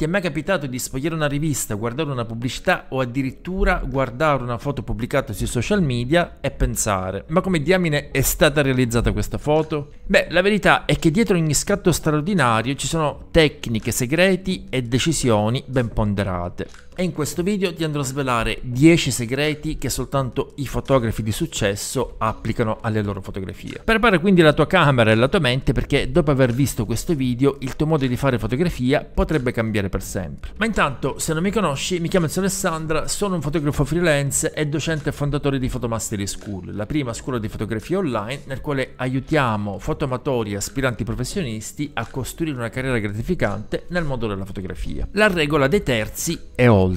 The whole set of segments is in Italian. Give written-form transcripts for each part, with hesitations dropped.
Ti è mai capitato di sfogliare una rivista, guardare una pubblicità o addirittura guardare una foto pubblicata sui social media e pensare: ma come diamine è stata realizzata questa foto? Beh, la verità è che dietro ogni scatto straordinario ci sono tecniche, segreti e decisioni ben ponderate. E in questo video ti andrò a svelare 10 segreti che soltanto i fotografi di successo applicano alle loro fotografie. Prepara quindi la tua camera e la tua mente, perché dopo aver visto questo video il tuo modo di fare fotografia potrebbe cambiare per sempre. Ma intanto, se non mi conosci, mi chiamo Enzo Alessandra, sono un fotografo freelance e docente e fondatore di Photomastery School, la prima scuola di fotografia online nel quale aiutiamo fotoamatori e aspiranti professionisti a costruire una carriera gratificante nel mondo della fotografia. La regola dei terzi è oltre.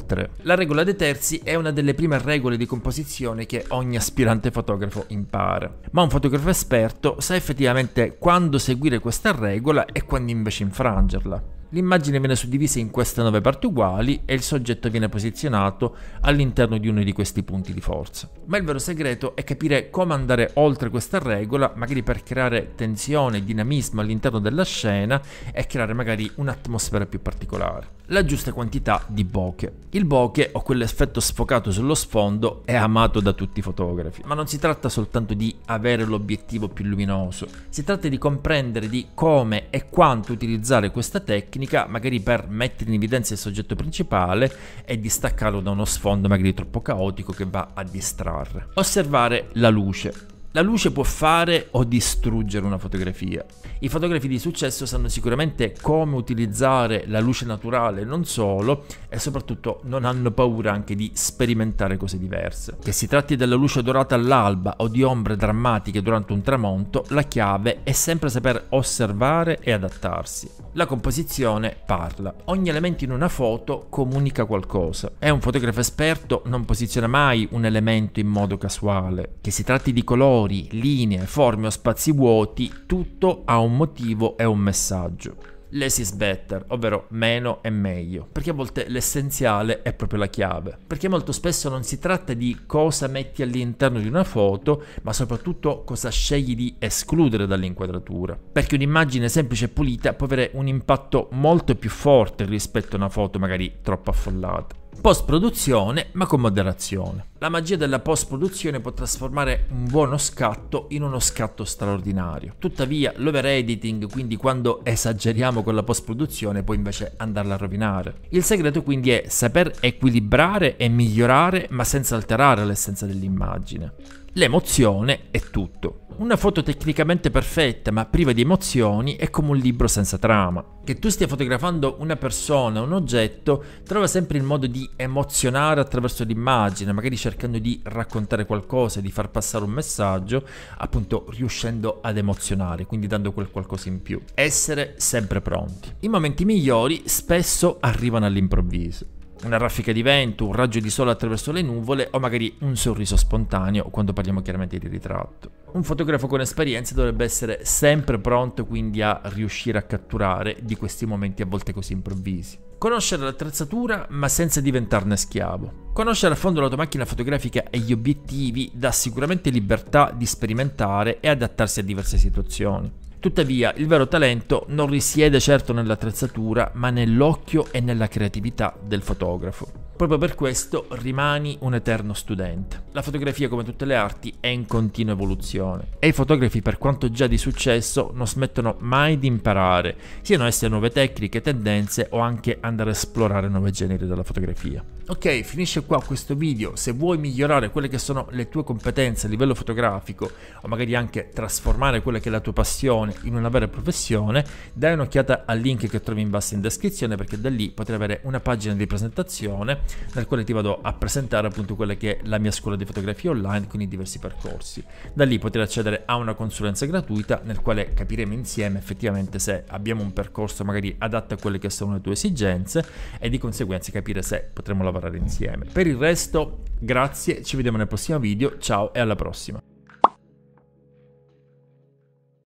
La regola dei terzi è una delle prime regole di composizione che ogni aspirante fotografo impara, ma un fotografo esperto sa effettivamente quando seguire questa regola e quando invece infrangerla. L'immagine viene suddivisa in queste 9 parti uguali e il soggetto viene posizionato all'interno di uno di questi punti di forza. Ma il vero segreto è capire come andare oltre questa regola, magari per creare tensione e dinamismo all'interno della scena e creare magari un'atmosfera più particolare. La giusta quantità di bokeh. Il bokeh, o quell'effetto sfocato sullo sfondo, è amato da tutti i fotografi, ma non si tratta soltanto di avere l'obiettivo più luminoso, si tratta di comprendere di come e quanto utilizzare questa tecnica, magari per mettere in evidenza il soggetto principale e distaccarlo da uno sfondo magari troppo caotico che va a distrarre. Osservare la luce. La luce può fare o distruggere una fotografia. I fotografi di successo sanno sicuramente come utilizzare la luce naturale, non solo, e soprattutto non hanno paura anche di sperimentare cose diverse. Che si tratti della luce dorata all'alba o di ombre drammatiche durante un tramonto, la chiave è sempre saper osservare e adattarsi. La composizione parla. Ogni elemento in una foto comunica qualcosa. E un fotografo esperto non posiziona mai un elemento in modo casuale. Che si tratti di colori, linee, forme o spazi vuoti, tutto ha un motivo e un messaggio. Less is better, ovvero meno è meglio, perché a volte l'essenziale è proprio la chiave, perché molto spesso non si tratta di cosa metti all'interno di una foto, ma soprattutto cosa scegli di escludere dall'inquadratura, perché un'immagine semplice e pulita può avere un impatto molto più forte rispetto a una foto magari troppo affollata. Post-produzione, ma con moderazione. La magia della post-produzione può trasformare un buono scatto in uno scatto straordinario. Tuttavia, l'over editing, quindi quando esageriamo con la post-produzione, può invece andarla a rovinare. Il segreto quindi è saper equilibrare e migliorare, ma senza alterare l'essenza dell'immagine. L'emozione è tutto. Una foto tecnicamente perfetta ma priva di emozioni è come un libro senza trama. Che tu stia fotografando una persona o un oggetto, trova sempre il modo di emozionare attraverso l'immagine, magari cercando di raccontare qualcosa, di far passare un messaggio, appunto riuscendo ad emozionare, quindi dando quel qualcosa in più. Essere sempre pronti. I momenti migliori spesso arrivano all'improvviso. Una raffica di vento, un raggio di sole attraverso le nuvole o magari un sorriso spontaneo quando parliamo chiaramente di ritratto. Un fotografo con esperienza dovrebbe essere sempre pronto quindi a riuscire a catturare di questi momenti a volte così improvvisi. Conoscere l'attrezzatura ma senza diventarne schiavo. Conoscere a fondo la tua macchina fotografica e gli obiettivi dà sicuramente libertà di sperimentare e adattarsi a diverse situazioni. Tuttavia, il vero talento non risiede certo nell'attrezzatura, ma nell'occhio e nella creatività del fotografo. Proprio per questo rimani un eterno studente. La fotografia, come tutte le arti, è in continua evoluzione e i fotografi, per quanto già di successo, non smettono mai di imparare, siano esse nuove tecniche, tendenze o anche andare a esplorare nuovi generi della fotografia. Ok, finisce qua questo video. Se vuoi migliorare quelle che sono le tue competenze a livello fotografico o magari anche trasformare quella che è la tua passione in una vera professione, dai un'occhiata al link che trovi in basso in descrizione, perché da lì potrai avere una pagina di presentazione nel quale ti vado a presentare appunto quella che è la mia scuola di fotografia online con i diversi percorsi. Da lì potrai accedere a una consulenza gratuita nel quale capiremo insieme effettivamente se abbiamo un percorso magari adatto a quelle che sono le tue esigenze e di conseguenza capire se potremo lavorare insieme. Per il resto, grazie, ci vediamo nel prossimo video, ciao e alla prossima.